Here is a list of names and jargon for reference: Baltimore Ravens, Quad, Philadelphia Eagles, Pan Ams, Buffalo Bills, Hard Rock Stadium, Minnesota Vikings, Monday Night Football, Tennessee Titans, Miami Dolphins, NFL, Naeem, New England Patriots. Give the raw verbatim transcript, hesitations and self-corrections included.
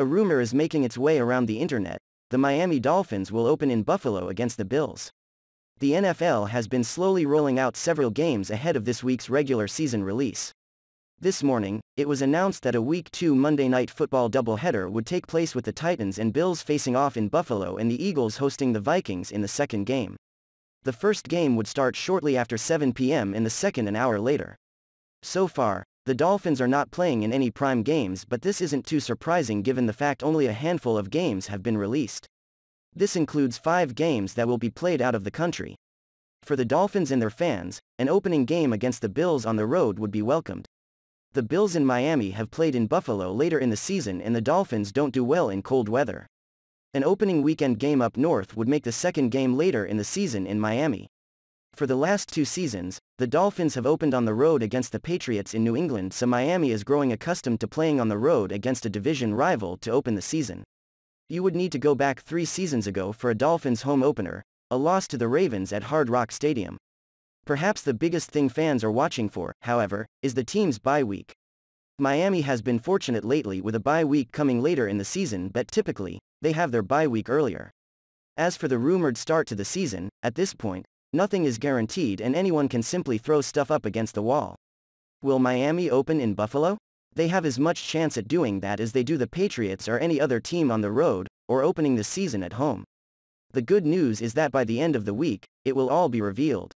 A rumor is making its way around the internet. The Miami Dolphins will open in Buffalo against the Bills. The N F L has been slowly rolling out several games ahead of this week's regular season release. This morning, it was announced that a Week two Monday Night Football doubleheader would take place with the Titans and Bills facing off in Buffalo and the Eagles hosting the Vikings in the second game. The first game would start shortly after seven p m and the second an hour later. So far, the Dolphins are not playing in any prime games, but this isn't too surprising given the fact only a handful of games have been released. This includes five games that will be played out of the country. For the Dolphins and their fans, an opening game against the Bills on the road would be welcomed. The Bills in Miami have played in Buffalo later in the season, and the Dolphins don't do well in cold weather. An opening weekend game up north would make the second game later in the season in Miami. For the last two seasons, the Dolphins have opened on the road against the Patriots in New England, so Miami is growing accustomed to playing on the road against a division rival to open the season. You would need to go back three seasons ago for a Dolphins home opener, a loss to the Ravens at Hard Rock Stadium. Perhaps the biggest thing fans are watching for, however, is the team's bye week. Miami has been fortunate lately with a bye week coming later in the season, but typically, they have their bye week earlier. As for the rumored start to the season, at this point, nothing is guaranteed and anyone can simply throw stuff up against the wall. Will Miami open in Buffalo? They have as much chance at doing that as they do the Patriots or any other team on the road, or opening the season at home. The good news is that by the end of the week, it will all be revealed.